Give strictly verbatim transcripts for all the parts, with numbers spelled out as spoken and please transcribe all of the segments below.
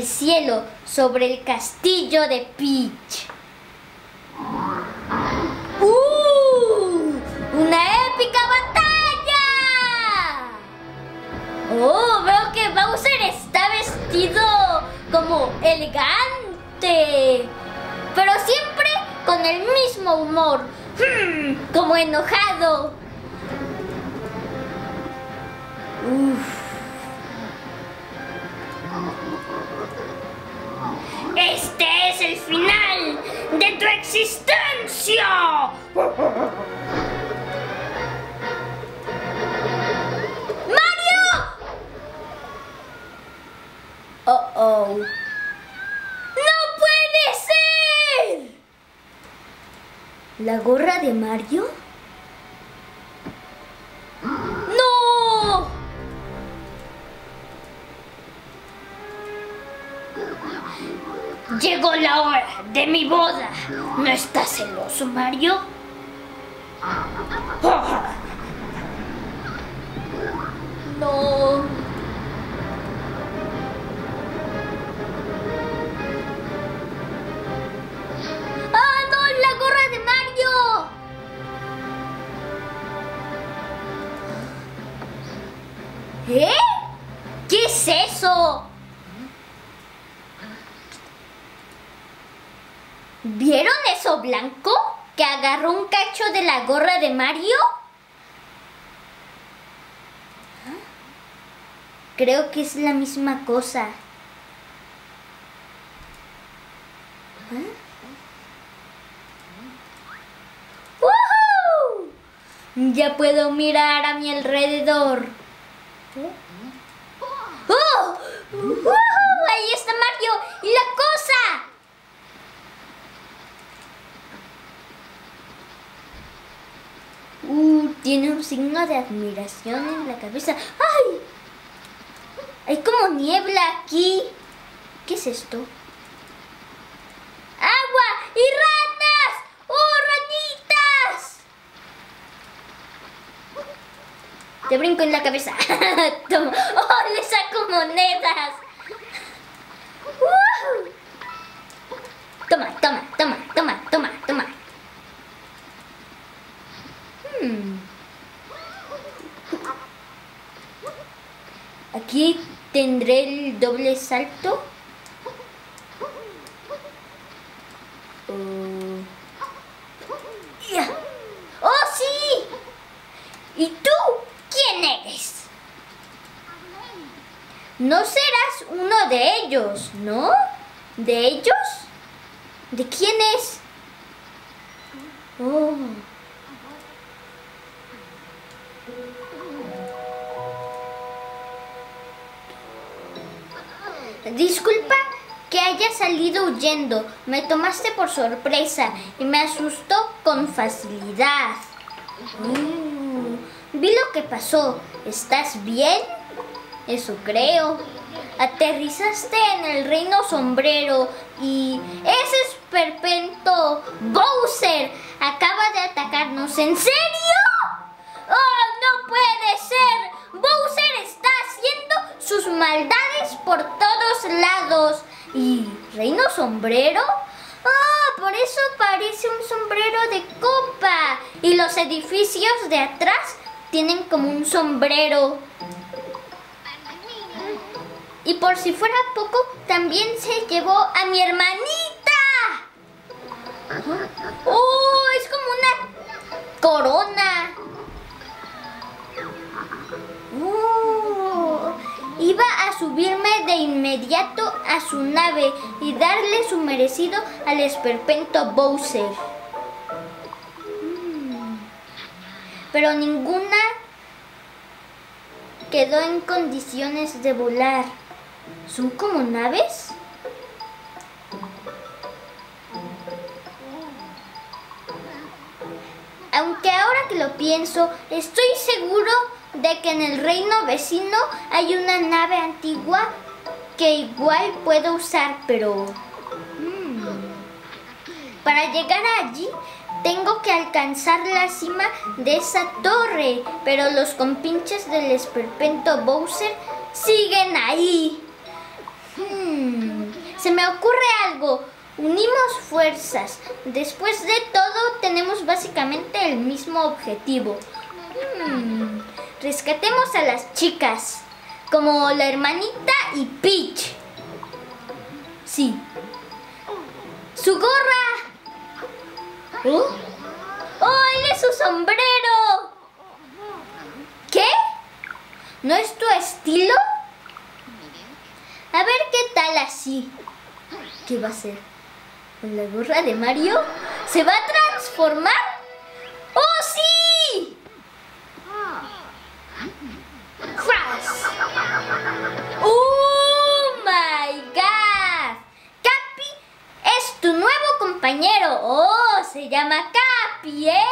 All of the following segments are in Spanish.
del cielo sobre el castillo de Peach. ¡Uh! ¡Una épica batalla! ¡Oh! Veo que Bowser está vestido como elegante, pero siempre con el mismo humor, hmm, como enojado. Uf. ¡Este es el final de tu existencia! ¡Mario! ¡Oh, oh! ¡No puede ser! ¿La gorra de Mario? ¡No! Llegó la hora de mi boda. ¿No estás celoso, Mario? Oh. No. ¡Ah, no! ¡La gorra de Mario! ¿Eh? ¿Qué es eso? ¿Vieron eso blanco que agarró un cacho de la gorra de Mario? Creo que es la misma cosa. ¡Woohoo! Ya puedo mirar a mi alrededor. ¡Oh! ¡Woohoo! Ahí está Mario y la cosa. Uh, tiene un signo de admiración en la cabeza. ¡Ay! Hay como niebla aquí. ¿Qué es esto? ¡Agua! ¡Y ratas! ¡Oh, ranitas! Te brinco en la cabeza. Toma. ¡Oh, le saco monedas! Uh. Toma, toma, toma, toma, toma, toma. Aquí tendré el doble salto. Oh, yeah. ¡Oh, sí! ¿Y tú quién eres? No serás uno de ellos, ¿no? ¿De ellos? ¿De quién es? Oh. Disculpa que haya salido huyendo. Me tomaste por sorpresa y me asustó con facilidad. Uh, vi lo que pasó. ¿Estás bien? Eso creo. Aterrizaste en el reino sombrero y ese esperpento Bowser acaba de atacarnos. ¿En serio? ¡Oh, no puede ser! Bowser está haciendo sus maldades por todos lados. ¿Y Reino Sombrero? ¡Ah! Oh, por eso parece un sombrero de copa. Y los edificios de atrás tienen como un sombrero. Y por si fuera poco, también se llevó a mi hermanita. ¡Oh! Es como una corona. Oh, iba a subirme de inmediato a su nave y darle su merecido al esperpento Bowser. Pero ninguna quedó en condiciones de volar. ¿Son como naves? Aunque ahora que lo pienso, estoy seguro de que en el reino vecino hay una nave antigua que igual puedo usar, pero mmm, para llegar allí tengo que alcanzar la cima de esa torre, pero los compinches del esperpento Bowser siguen ahí. Hmm. Se me ocurre algo. Unimos fuerzas. Después de todo, tenemos básicamente el mismo objetivo. Hmm. Rescatemos a las chicas, como la hermanita y Peach. Sí. ¡Su gorra! ¿Oh? ¡Oh, él es su sombrero! ¿Qué? ¿No es tu estilo? A ver qué tal así. ¿Qué va a hacer? ¿Con la gorra de Mario? ¿Se va a transformar? ¡Oh, sí! ¡Crash! ¡Oh, my God! Cappy es tu nuevo compañero. ¡Oh, se llama Cappy, eh!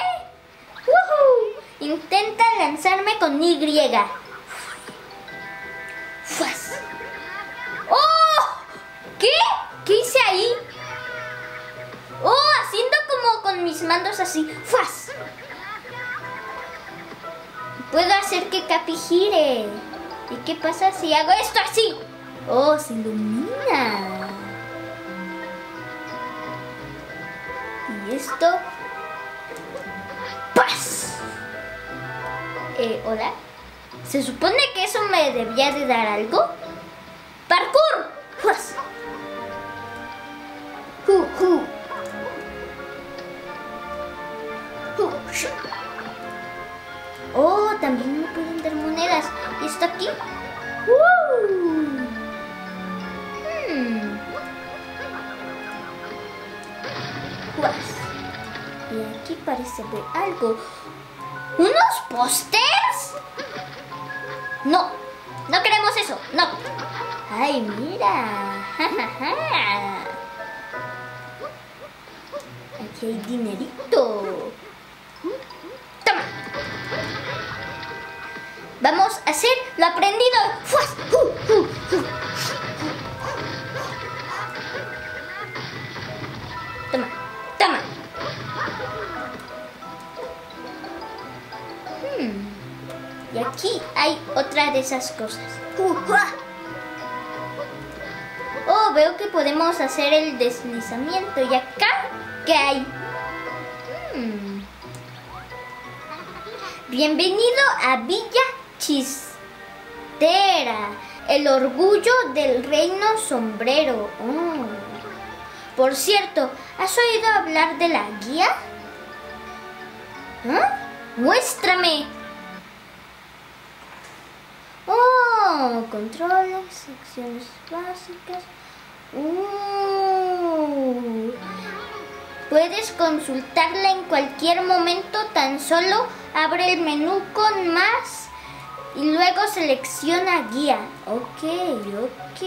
¡Woohoo! Intenta lanzarme con Y. ¡Fuas! ¡Oh! ¿Qué? ¿Qué hice ahí? ¡Oh! Haciendo como con mis mandos así. ¡Fuas! Puedo hacer que Cappy gire. ¿Y qué pasa si hago esto así? ¡Oh! Se ilumina. Y esto... ¡Pas! Eh, ¿hola? ¿Se supone que eso me debía de dar algo? ¡Parkour! ¡Fuas! ¡Ju, ju! ¡Ju, shu! Oh, también me pueden dar monedas. ¿Y esto aquí? ¡Uh! Hmm. Y aquí parece ver algo. ¿Unos pósters? No, no queremos eso, no. Ay, mira. Aquí hay dinerito. Vamos a hacer lo aprendido. ¡Fuas! ¡Uh, uh, uh! Toma, toma. Hmm. Y aquí hay otra de esas cosas. Uh, uh. Oh, veo que podemos hacer el deslizamiento. ¿Y acá qué hay? Hmm. Bienvenido a Villa Chistera, el orgullo del reino sombrero. Oh. Por cierto, ¿has oído hablar de la guía? ¿Ah? ¡Muéstrame! Oh, controles, secciones básicas. Uh. Puedes consultarla en cualquier momento, tan solo abre el menú con más. Y luego selecciona guía. Ok, ok.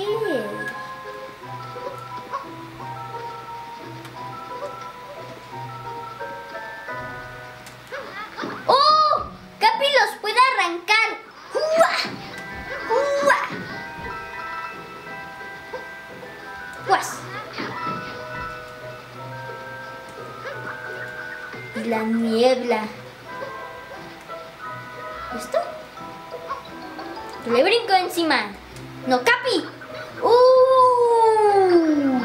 ¡Oh! Cappy los puede arrancar. ¡Uah! ¡Uah! ¡Guas! Y la niebla. ¿Esto? Le brinco encima. No, Cappy. Uh.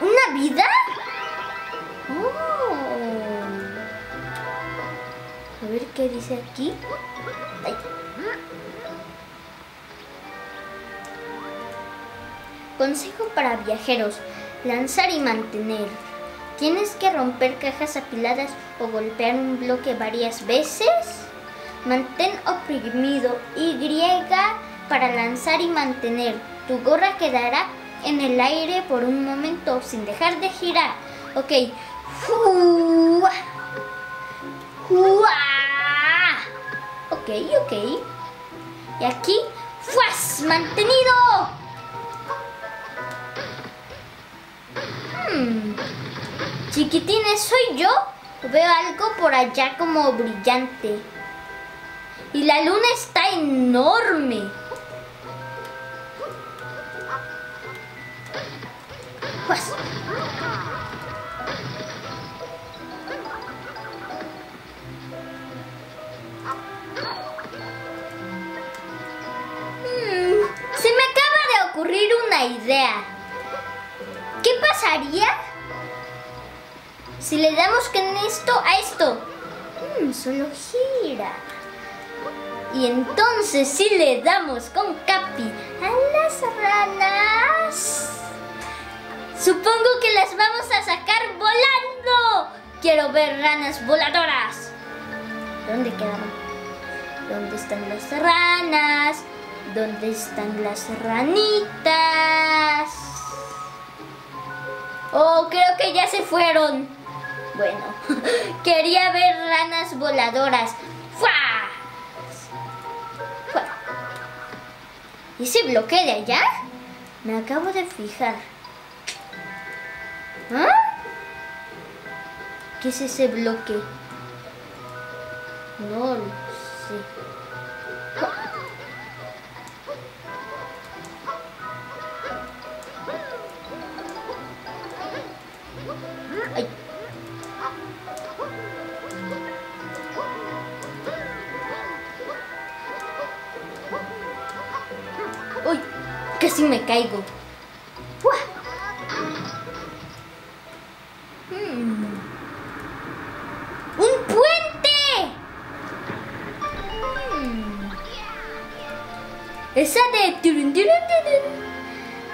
¿Una vida? Oh. A ver qué dice aquí. Ay. Consejo para viajeros. Lanzar y mantener. Tienes que romper cajas apiladas o golpear un bloque varias veces. Mantén oprimido Y para lanzar y mantener. Tu gorra quedará en el aire por un momento sin dejar de girar. Ok. Uah. Uah. Ok, ok. Y aquí, ¡fuas! ¡Mantenido! Hmm. Chiquitines, ¿soy yo? Veo algo por allá como brillante. Y la luna está enorme. ¡Fuas! Mm, se me acaba de ocurrir idea. ¿Qué pasaría si le damos con esto a esto? Mm, solo gira. Y entonces si le damos con Cappy a las ranas, supongo que las vamos a sacar volando. Quiero ver ranas voladoras. ¿Dónde quedaron? ¿Dónde están las ranas? ¿Dónde están las ranitas? Oh, creo que ya se fueron. Bueno, quería ver ranas voladoras. ¡Fua! ¡Fua! ¿Y ese bloque de allá? Me acabo de fijar. ¿Ah? ¿Qué es ese bloque? No lo sé. Ay. Uy, casi me caigo. Esa de...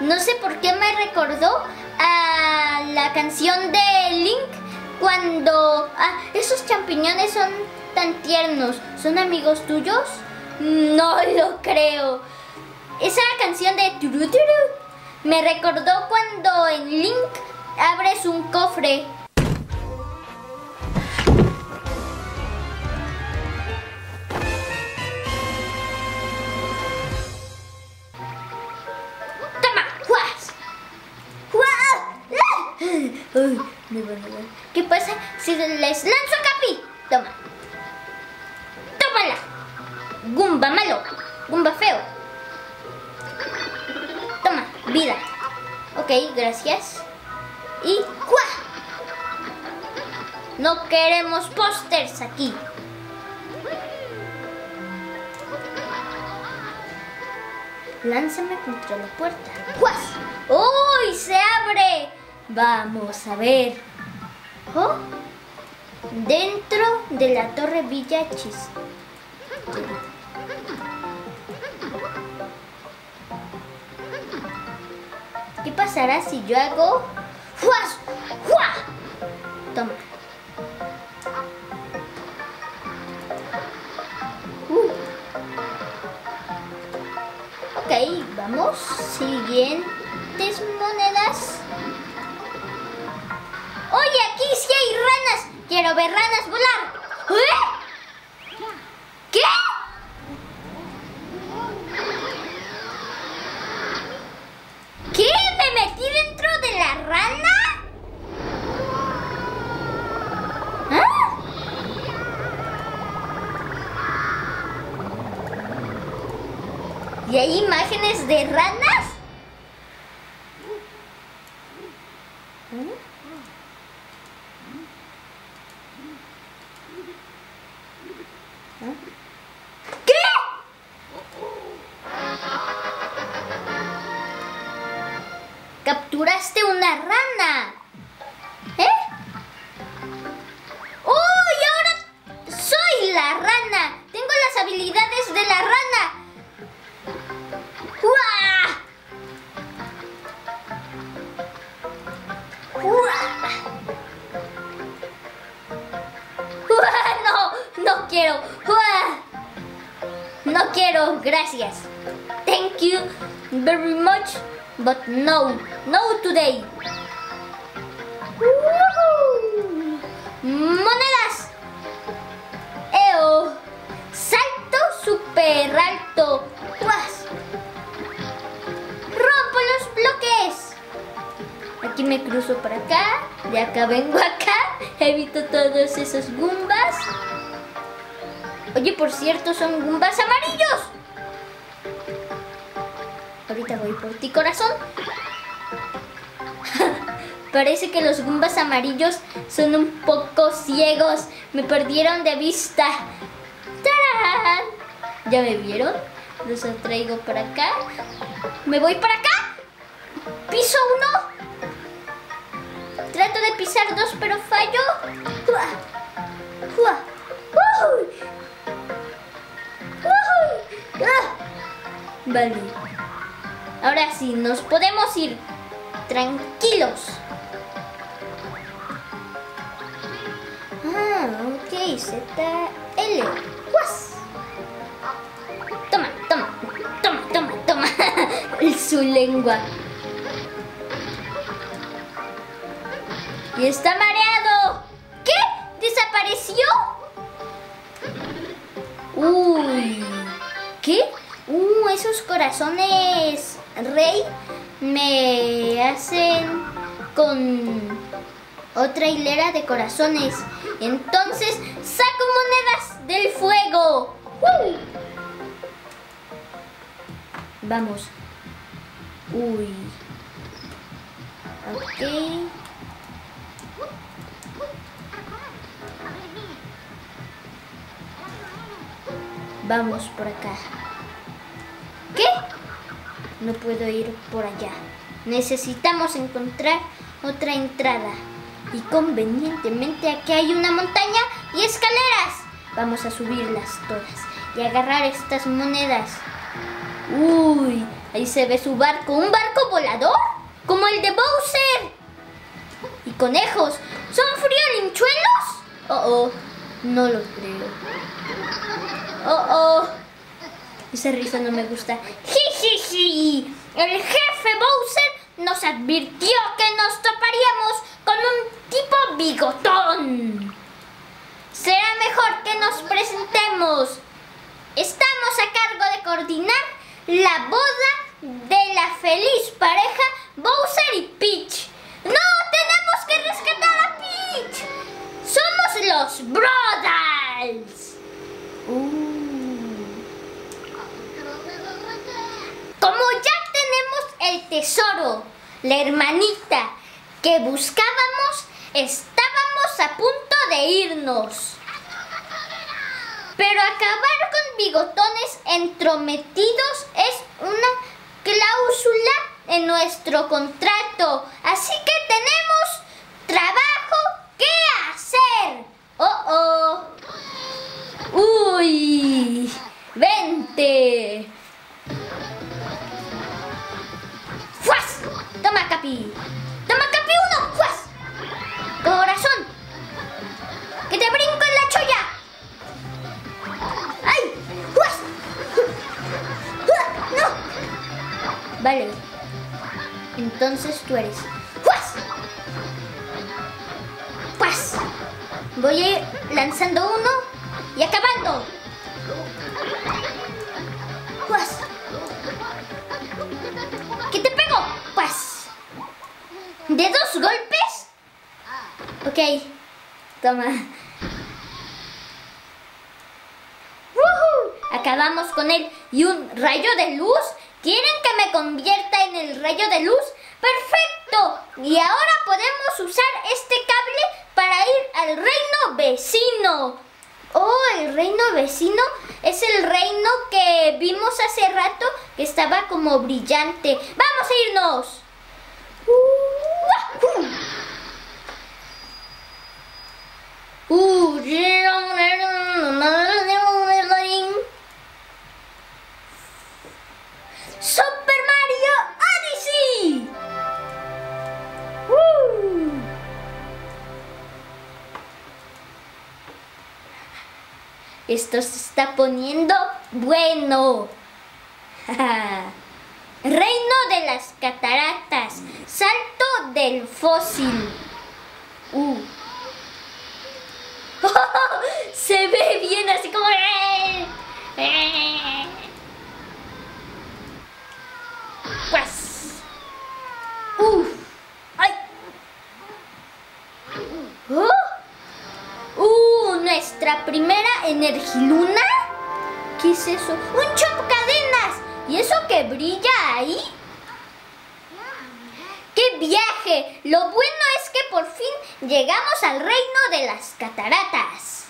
No sé por qué me recordó a la canción de Link cuando... Ah, esos champiñones son tan tiernos. ¿Son amigos tuyos? No lo creo. Esa canción de... me recordó cuando en Link abres un cofre. Uy, muy bueno, bueno. ¿Qué pasa si les lanzo a Cappy? Toma. Tómala. Goomba malo. Goomba feo. Toma, vida. Ok, gracias. Y ¡cuá! No queremos pósters aquí. Lánzame contra la puerta. ¡Cuá! ¡Uy! ¡Se abre! Vamos a ver. Oh, dentro de la torre Villa Chistera. ¿Qué pasará si yo hago? ¡Fuas! ¡Fua! Toma. Uh. Ok, vamos. Siguientes monedas. Oye, aquí sí hay ranas. Quiero ver ranas volar. ¿Eh? ¿Qué? ¿Qué? ¿Me metí dentro de la rana? ¿Ah? ¿Y hay imágenes de ranas? ¡Capturaste una rana! ¿Eh? ¡Oh! Y ahora soy la rana. Tengo las habilidades de la rana. ¡Uah! ¡Uah! ¡Uah! No, no quiero. ¡Uah! No quiero, gracias. Thank you very much. But no, no today. Uh-huh. Monedas. Eo. Salto super alto. ¡Uas! Rompo los bloques. Aquí me cruzo para acá. De acá vengo acá. Evito todos esos Goombas. Oye, por cierto, son Goombas amarillos. Ahorita voy por ti, corazón. Parece que los Goombas amarillos son un poco ciegos. Me perdieron de vista. ¡Tarán! ¿Ya me vieron? Los traigo para acá. Me voy para acá. Piso uno. Trato de pisar dos, pero fallo. ¡Uah! ¡Uah! ¡Uy! ¡Uy! ¡Ah! Vale. Ahora sí, nos podemos ir tranquilos. Ah, ok, Z, L. ¡Guas! Toma, toma, toma, toma, toma. Su lengua. Y está mareado. ¿Qué? ¿Desapareció? Uy. ¿Qué? Uh, esos corazones rey me hacen con otra hilera de corazones. Entonces saco monedas del fuego. ¡Uy! Vamos. Uy. Ok. Vamos por acá. ¿Qué? No puedo ir por allá. Necesitamos encontrar otra entrada. Y convenientemente aquí hay una montaña y escaleras. Vamos a subirlas todas y agarrar estas monedas. Uy, ahí se ve su barco. ¿Un barco volador? Como el de Bowser. Y conejos. ¿Son friolinchuelos? Oh, oh. No lo creo. Oh, oh. Esa risa no me gusta. ¡Jijiji! El jefe Bowser nos advirtió que nos toparíamos con un tipo bigotón. Será mejor que nos presentemos. Estamos a cargo de coordinar la boda de la feliz pareja Bowser y Peach. ¡No! ¡Tenemos que rescatar a Peach! ¡Somos los Broodals! Uh. Como ya tenemos el tesoro, la hermanita que buscábamos, estábamos a punto de irnos. Pero acabar con bigotones entrometidos es una cláusula en nuestro contrato. Así que tenemos trabajo que hacer. ¡Oh, oh! ¡Uy! ¡Vente! ¡Fuas! ¡Toma, Cappy! ¡Toma, Cappy uno! ¡Fuas! ¡Corazón! ¡Que te brinco en la cholla! ¡Ay! ¡Fuas! ¡Fuas! ¡No! Vale. Entonces tú eres. ¡Fuas! ¡Fuas! Voy a ir lanzando uno y acabando. ¡Fuas! ¿De dos golpes? Ok, toma. ¡Woohoo! Acabamos con él. ¿Y un rayo de luz? ¿Quieren que me convierta en el rayo de luz? ¡Perfecto! Y ahora podemos usar este cable para ir al reino vecino. Oh, el reino vecino es el reino que vimos hace rato que estaba como brillante. ¡Vamos a irnos! Uh, ¡Super Mario Odyssey! Uh. Esto se está poniendo bueno. Reino de las cataratas. Salto del fósil. Uh. Oh, se ve bien así como... ¡Guas! ¡Uf! ¡Ay! ¡Oh! ¡Uh! ¿Nuestra primera Energiluna? ¿Qué es eso? ¡Un chomp cadenas! ¿Y eso que brilla ahí? ¡Qué viaje! Lo bueno es que por fin llegamos al reino de las cataratas.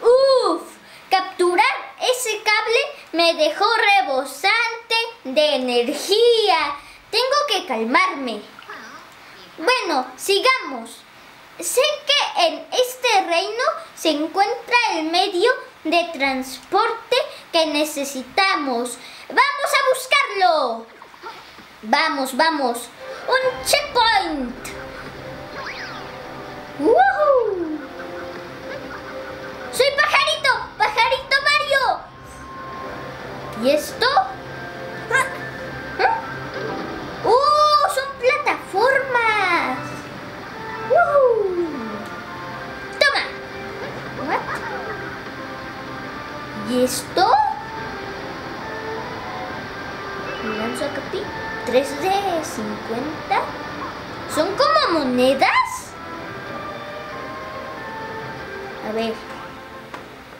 ¡Uf! Capturar ese cable me dejó rebosante de energía. Tengo que calmarme. Bueno, sigamos. Sé que en este reino se encuentra el medio de transporte que necesitamos. ¡Vamos a buscarlo! Vamos, vamos. ¡Un checkpoint! ¡Woohoo! ¡Soy pajarito! ¡Pajarito Mario! ¿Y esto? ¡Oh! ¡Uh! ¡Son plataformas! ¡Woohoo! ¡Toma! ¿What? ¿Y esto? ¿Me lanzo a Cappy? tres de cincuenta. ¿Son como monedas? A ver.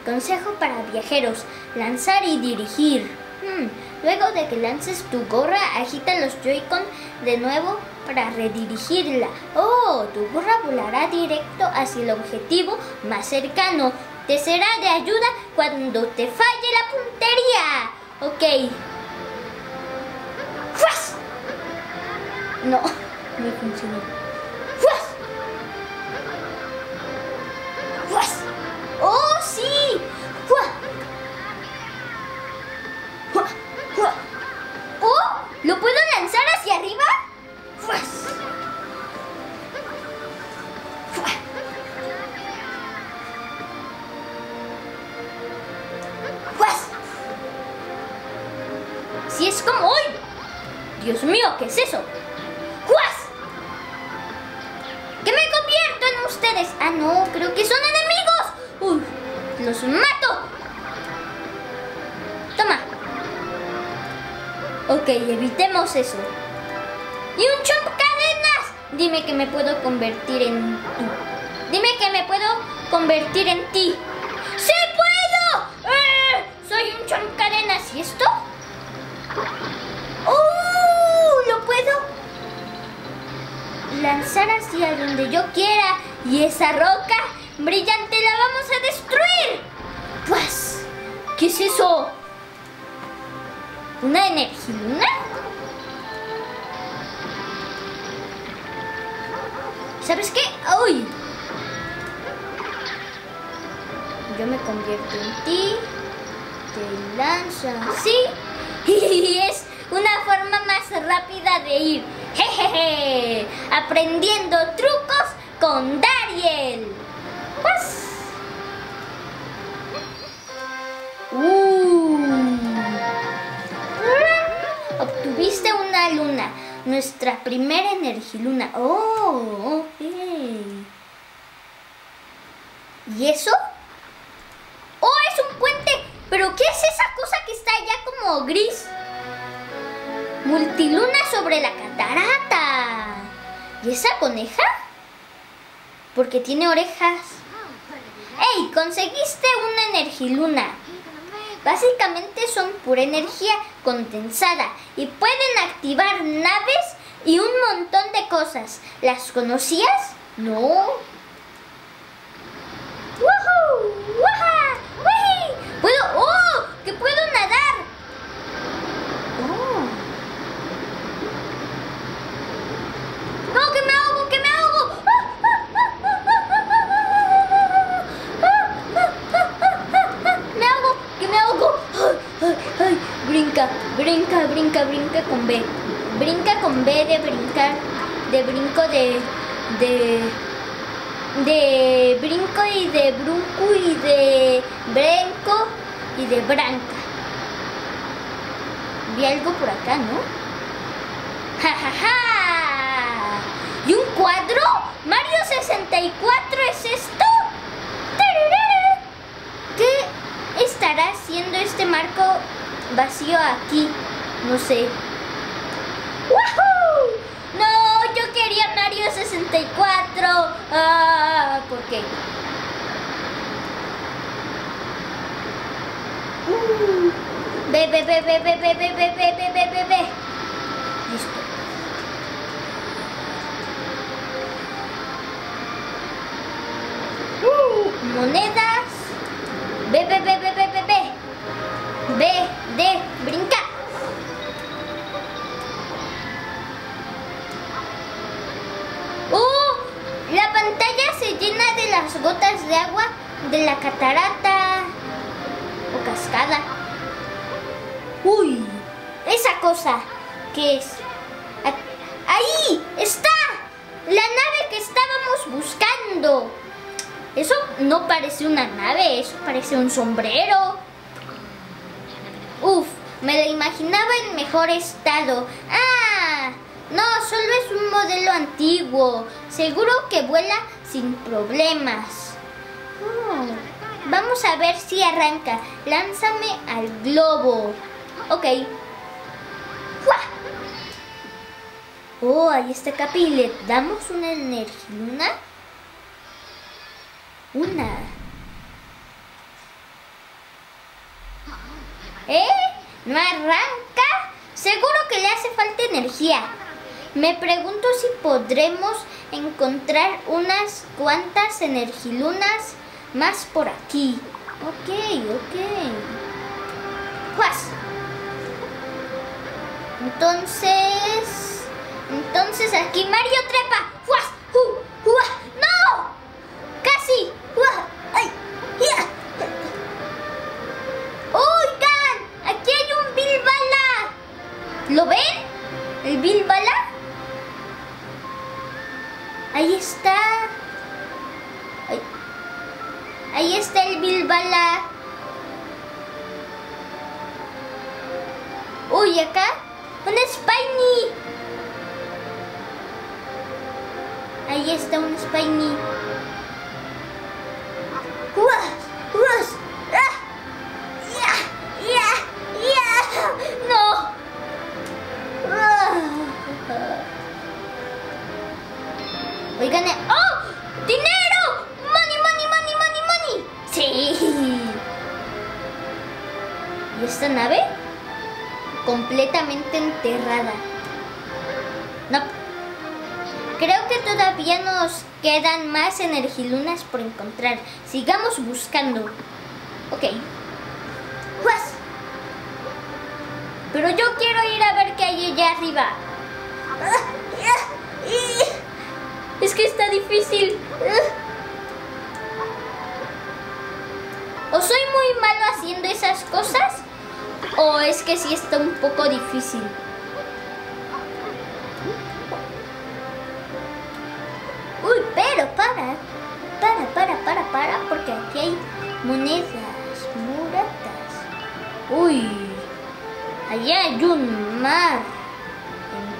Consejo para viajeros. Lanzar y dirigir. Hmm. Luego de que lances tu gorra, agita los Joy-Con de nuevo para redirigirla. Oh, tu gorra volará directo hacia el objetivo más cercano. Te será de ayuda cuando te falle la puntería. Ok. ¡Fuas! No, no funcionó. ¡Fuas! ¡Fuas! ¡Oh, sí! ¡Fuas! ¡Fuas! ¡Fuas! ¡Oh! ¿Lo puedo lanzar hacia arriba? ¡Fuas! ¡Fuas! ¡Fuas! Si es como hoy. Dios mío, ¿qué es eso? ¡Juas! ¡Que me convierto en ustedes! Ah, no, creo que son enemigos. ¡Uy! ¡Los mato! Toma. Ok, evitemos eso. ¡Y un chomp cadenas! Dime que me puedo convertir en tú. Dime que me puedo convertir en ti. ¡Sí puedo! ¡Eh! ¡Soy un chomp cadenas! ¿Y esto? Lanzar hacia donde yo quiera y esa roca brillante la vamos a destruir. Pues, ¿qué es eso? ¿Una Energiluna? ¿Sabes qué? ¡Uy! Yo me convierto en ti, te lanzo así y es una forma más rápida de ir. Jejeje, aprendiendo trucos con Dariel. ¡Pues! Uh. Obtuviste una luna, nuestra primera Energiluna. Oh, okay. ¿Y eso? Oh, es un puente. ¿Pero qué es esa cosa que está allá como gris? Multiluna sobre la catarata. ¿Y esa coneja? Porque tiene orejas. ¡Ey! Conseguiste una Energiluna. Básicamente son pura energía condensada y pueden activar naves y un montón de cosas. ¿Las conocías? No. ¡Woohoo! ¡Waha! ¡Wii! ¡Puedo! ¡Oh! ¡Que puedo nadar! ¡No, que me ahogo, que me ahogo! ¡Me ahogo, que me ahogo! Ay, ay, brinca, brinca, brinca, brinca con B. Brinca con B de brincar, de brinco, de... de... de brinco y de brunco y de brenco y de branca. Vi algo por acá, ¿no? ¡Ja, ja, ja! ¿Y un cuadro? ¿Mario sesenta y cuatro es esto? ¿Qué estará haciendo este marco vacío aquí? No sé. ¡Wahoo! ¡No! Yo quería Mario sesenta y cuatro. Ah, ¿por qué? Ve, ve, ve, ve, ve, ve, ve, ve, ve, ve, ve. Listo. Monedas. Ve, ve, ve, ve, ve, ve, ve. Ve, de, brinca. de la catarata o cascada. ¡Uy! Esa cosa, ¿qué es? ¡Ahí está! La nave que estábamos buscando. Eso no parece una nave, eso parece un sombrero. Uf, me la imaginaba en mejor estado. ¡Ah! No, solo es un modelo antiguo. Seguro que vuela sin problemas. Oh, vamos a ver si arranca. Lánzame al globo. Ok. ¡Fua! Oh, ahí está Cappy. ¿Le damos una Energiluna? Una. ¿Eh? ¿No arranca? Seguro que le hace falta energía. Me pregunto si podremos encontrar unas cuantas energilunas más por aquí. Ok, ok. ¡Juas! Entonces... Entonces aquí Mario trepa. ¡Fuas! ¡Uh! ¡Uh! ¡No! ¡Casi! ¡Uah! ¡Ay! ¡Ya! ¡Oigan! ¡Aquí hay un Bilbala! ¿Lo ven? ¿El Bilbala? Ahí está. Ay. Ahí está el Bilbala. Uy, acá un Spiny. Ahí está un Spiny. ¡Uah! ¡Uah! ¡Ah! ¡Ya! ¡Ya! ¡Ya! ¡No! ¡Uah! Oigan... ¡Oh! ¡Dinero! ¡Money, money, money, money, money! ¡Sí! ¿Y esta nave? Completamente enterrada. No... Creo que todavía nos quedan más energilunas por encontrar. Sigamos buscando. Ok. ¡Uas! Pero yo quiero ir a ver qué hay allá arriba. Es que está difícil. O soy muy malo haciendo esas cosas, o es que sí está un poco difícil. Para, para, para, para, para, porque aquí hay monedas, moratas. Uy, allá hay un mar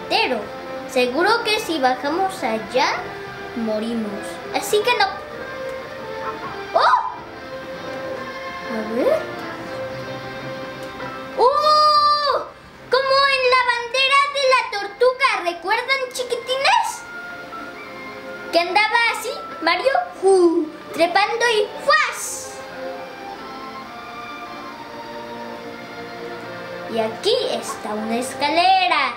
entero. Seguro que si bajamos allá, morimos. Así que no. ¡Oh! A ver. ¡Oh! Como en la bandera de la tortuga, ¿recuerdan, chiquitines? Que andaba así, Mario, uh, trepando y ¡fuas! Y aquí está una escalera.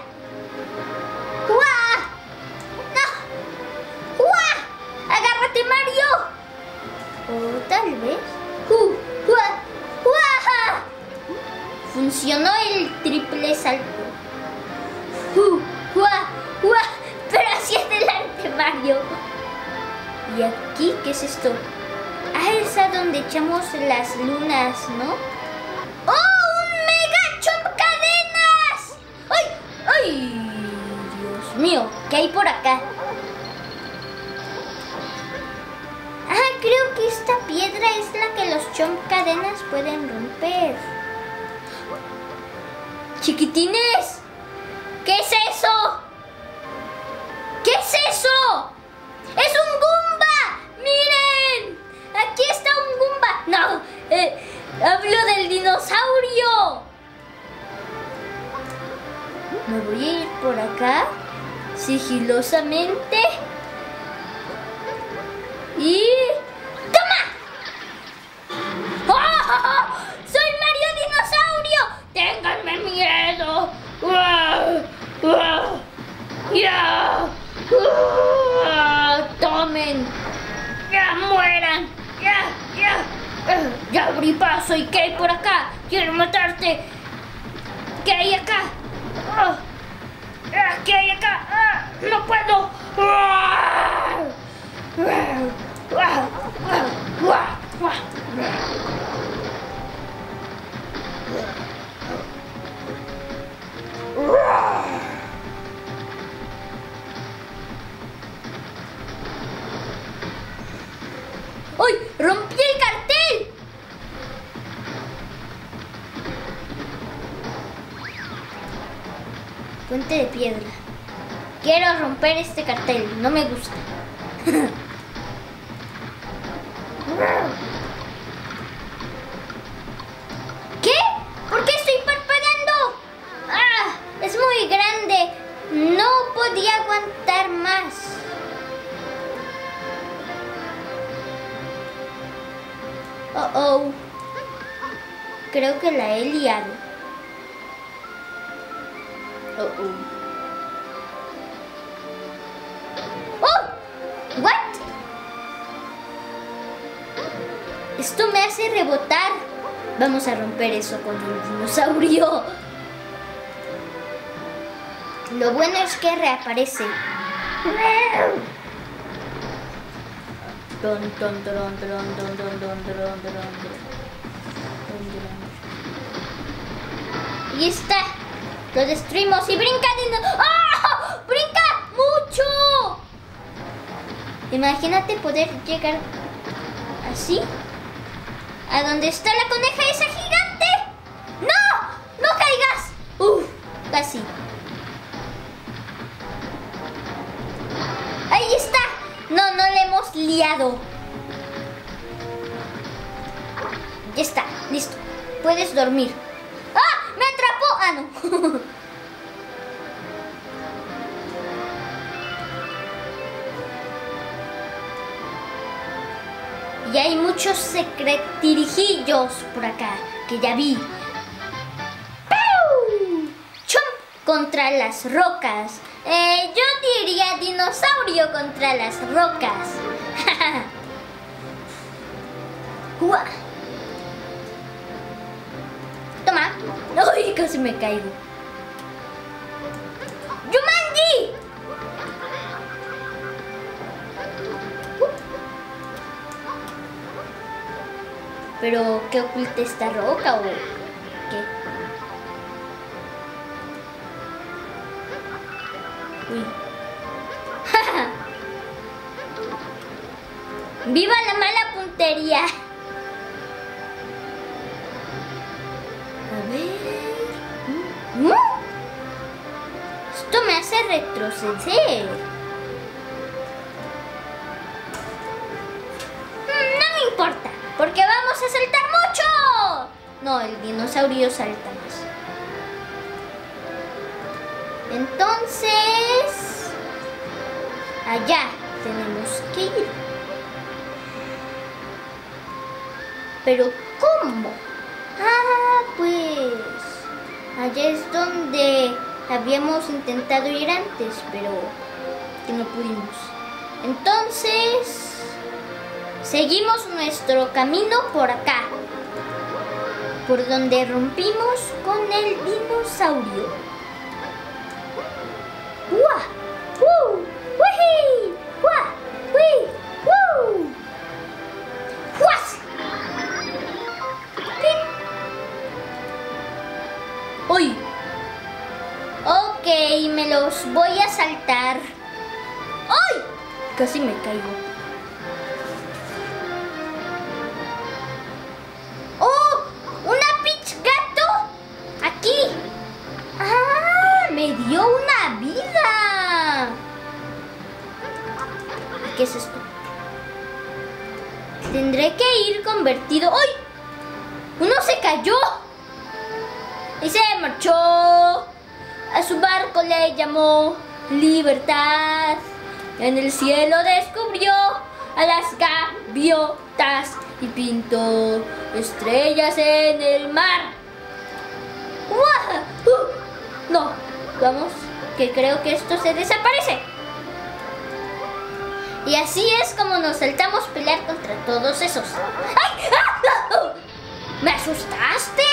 ¡Uah! ¡No! ¡Uah! ¡Agárrate, Mario! O tal vez... Uh, ¡Uah! ¡Uah! Funcionó el triple salto. ¡Uh! ¡Uah! ¡Uah! Pero hacia adelante, Mario. ¿Y aquí qué es esto? Ah, esa donde echamos las lunas, ¿no? ¡Oh, un mega chomp cadenas! ¡Ay, ay! Dios mío, ¿qué hay por acá? Ah, creo que esta piedra es la que los chomp cadenas pueden romper. ¡Chiquitines! ¿Qué es eso? ¿Qué es eso? ¡Es un Goomba! ¡Miren! ¡Aquí está un Goomba! ¡No! Eh, ¡Hablo del dinosaurio! Me voy a ir por acá sigilosamente y... ¡Toma! ¡Oh! ¡Soy Mario Dinosaurio! ¡Ténganme miedo! ¡Wow! ¡Wow! ¡Yeah! Uh, ¡Tomen! ¡Ya mueran! ¡Ya! ¡Ya! Uh, ¡Ya abrí paso! ¿Y qué hay por acá? ¡Quiero matarte! ¿Qué hay acá? Uh, uh, ¿Qué hay acá? Uh, ¡No puedo! Uh, uh, uh, uh, uh, uh, uh. puente de piedra. Quiero romper este cartel, no me gusta. ¿Qué? ¿Por qué estoy parpadeando? ¡Ah! Es muy grande. No podía aguantar más. Oh, oh. Creo que la he liado. Oh, oh. Esto me hace rebotar. Vamos a romper eso con el dinosaurio. Lo bueno es que reaparece. Y está. Lo destruimos y brinca dinosaurio. ¡Oh! ¡Brinca mucho! Imagínate poder llegar así. ¿A dónde está la coneja esa gigante? ¡No! ¡No caigas! ¡Uf! Casi. ¡Ahí está! No, no le hemos liado. Ya está, listo. Puedes dormir. ¡Ah! ¡Me atrapó! ¡Ah, no! Y hay muchos secretirijillos por acá, que ya vi. ¡Pau! ¡Chomp! Contra las rocas. Eh, yo diría dinosaurio contra las rocas. Toma. ¡Ay, casi me caigo! ¿Pero qué oculta esta roca o qué? Uy. ¡Viva la mala puntería! A ver... Esto me hace retroceder. No me importa. Porque vamos a saltar mucho. No, el dinosaurio salta más. Entonces... allá tenemos que ir. ¿Pero cómo? Ah, pues... allá es donde habíamos intentado ir antes, pero... que no pudimos. Entonces... seguimos nuestro camino por acá, por donde rompimos con el dinosaurio. ¡Uah! ¡Uh! ¡Wii! ¡Uah! ¡Wii! ¡Uh! ¡Juas! ¡Uy! Ok, me los voy a saltar. ¡Uy! Casi me caigo. ¿Qué es esto? Tendré que ir convertido. ¡Ay! ¡Uno se cayó! Y se marchó. A su barco le llamó Libertad. En el cielo descubrió a las gaviotas y pintó estrellas en el mar. ¡Uh! No, vamos, que creo que esto se desaparece. Y así es como nos saltamos a pelear contra todos esos. ¡Ay! ¡Ah! ¡Oh! ¿Me asustaste?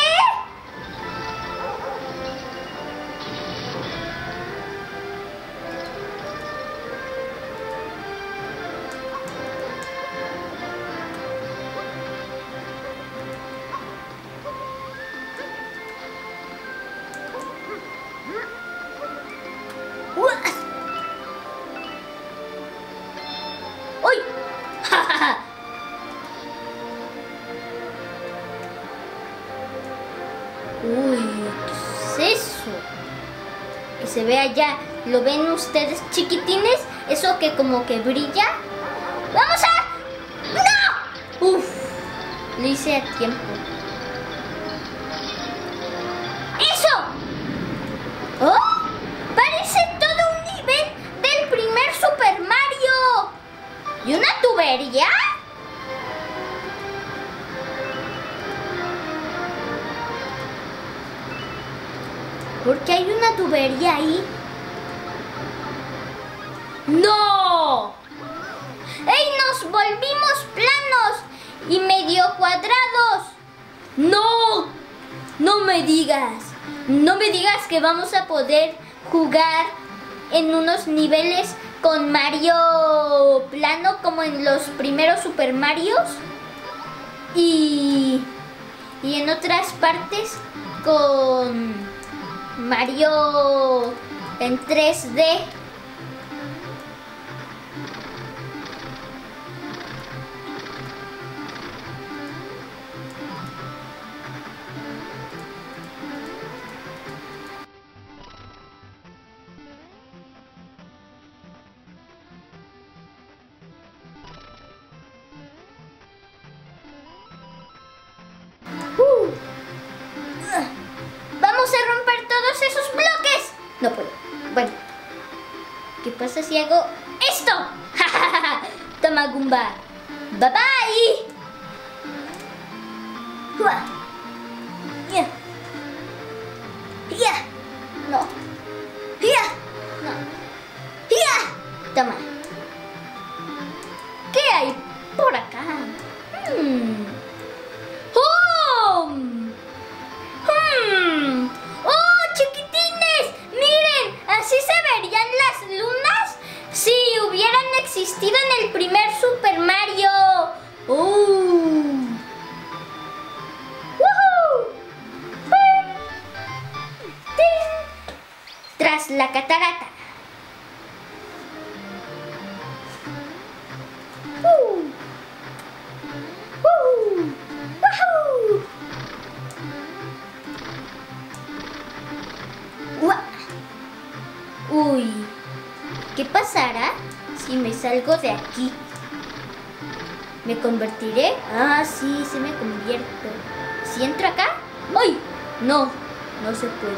se ve allá. ¿Lo ven ustedes, chiquitines? Eso que como que brilla. ¡Vamos a! ¡No! ¡Uf! Lo hice a tiempo. ¡Eso! ¡Oh! ¡Parece todo un nivel del primer Super Mario! ¿Y una tubería? ¿Por qué hay una tubería ahí? ¡No! ¡Ey! ¡Nos volvimos planos! ¡Y medio cuadrados! ¡No! ¡No me digas! ¡No me digas que vamos a poder jugar en unos niveles con Mario plano como en los primeros Super Marios! Y... y en otras partes con Mario en tres D. No puedo. Bueno. ¿Qué pasa si hago esto? Toma, Goomba. Bye bye. Ya. No. Ya. No. Ya. Toma. ¿Qué hay por acá? Hmm. Existido en el primer Super Mario. ¡Oh! ¡Woohoo! ¡Ting! Tras la catarata. ¡Uh! ¡Uh! ¡Woohoo! ¡Guau! Uy, ¿qué pasará si me salgo de aquí? ¿Me convertiré? Ah, sí, sí me convierto. ¿Si entro acá? ¡Voy! No, no se puede.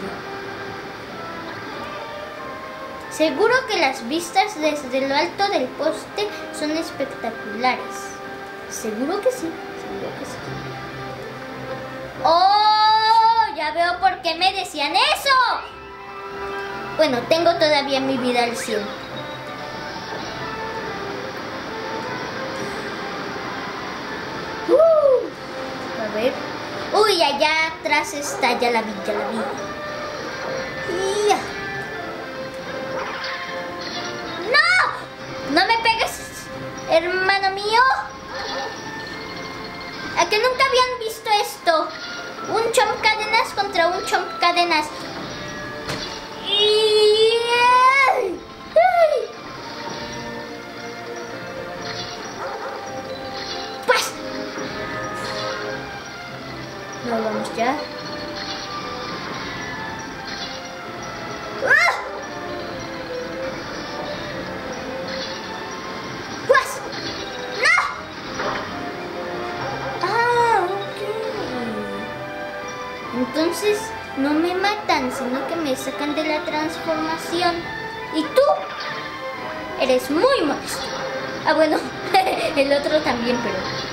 Seguro que las vistas desde lo alto del poste son espectaculares. Seguro que sí, seguro que sí. ¡Oh! Ya veo por qué me decían eso. Bueno, tengo todavía mi vida al cien. Uy, allá atrás está, ya la vi, ya la vi. Ya. ¡No! ¡No me pegues, hermano mío! ¿A que nunca habían visto esto? Un chomp cadenas contra un chomp cadenas. No, vamos ya. ¡Ah! ¡Pues! ¡No! Ah, ok. Entonces no me matan, sino que me sacan de la transformación. Y tú eres muy molesto. Ah, bueno, el otro también, pero...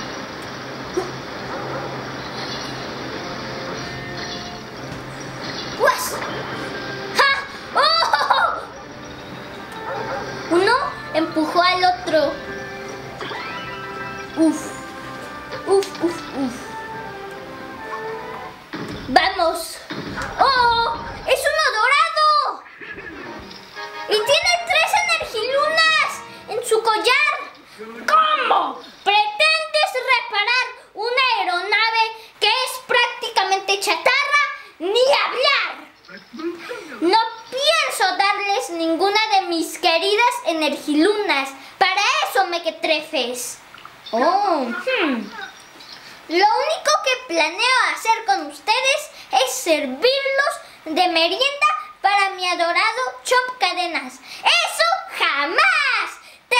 empujó al otro. Uf, uf, uf, uf. Vamos. ¡Oh! ¡Es uno dorado! ¡Y tiene tres energilunas en su collar! ¿Cómo pretendes reparar una aeronave que es prácticamente chatarra? ¡Ni hablar! No pienso darles ninguna de mis queridas energilunas. Para eso, mequetrefes. Oh, hmm. Lo único que planeo hacer con ustedes es servirlos de merienda para para mi adorado Chomp Cadenas. ¡Eso jamás! ¡Te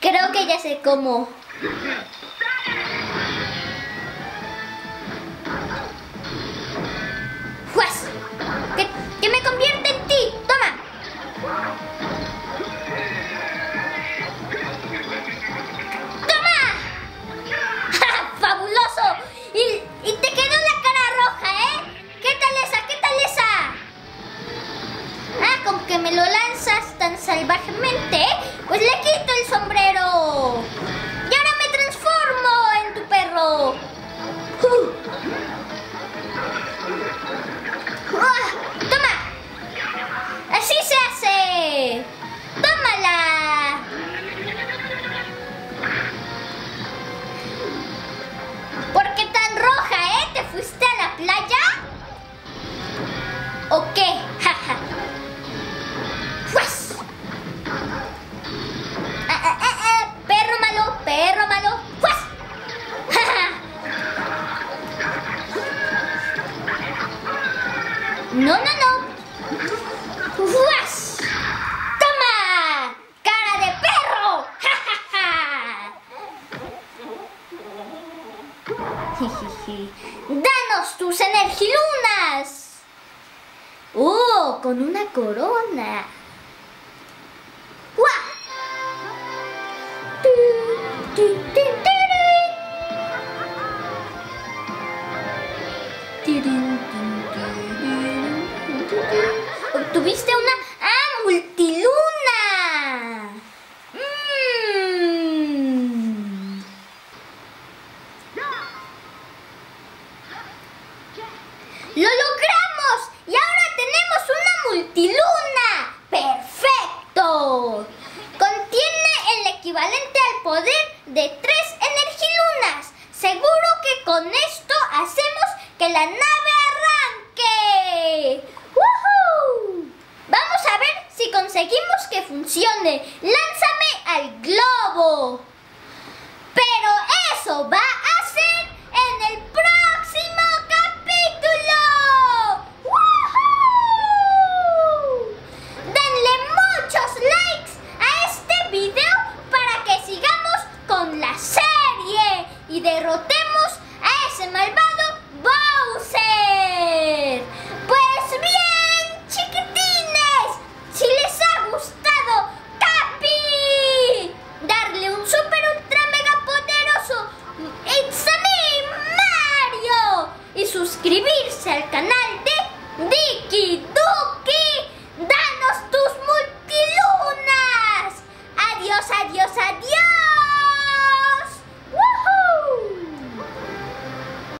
derrotaremos! Creo que ya sé cómo. ¡Juas! ¡Que, que me convierte en ti! ¡Toma! ¡Toma! ¡Fabuloso! Y, y te quedó la cara roja, ¿eh? ¿Qué tal esa? ¿Qué tal esa? Ah, como que me lo lanzas tan salvajemente, ¿eh? Pues le quito el sombrero. Y ahora me transformo en tu perro. Uh. ¡Así se hace! ¡Tómala! ¿Por qué tan roja, eh? ¿Te fuiste a la playa? ¿O qué? ¡Ja, ja! ¡Fuas! ¡Ah, ah, ah, ah! ¡Perro malo! ¡Perro malo! ¡Fuas! ¡Ja, ja! ¡No, no, no! ¡Fuas! ¡Toma! ¡Cara de perro! ¡Ja, ja, ja! ¡Danos tus energilunas! ¡Oh! Con una corona. ¿Tuviste una? ¡Ah! ¡Multiluna! Mm. ¡Lo logramos! ¡Y ahora tenemos una multiluna! ¡Perfecto! Contiene el equivalente al poder de tres energilunas. Seguro que con esto hacemos que la nave arranque. ¡Woohoo! Vamos a ver si conseguimos que funcione. ¡Lánzame al globo! Pero eso va a ser en el próximo capítulo. ¡Woohoo! Denle muchos likes a este video para que sigamos con la serie y derrotemos a ese malvado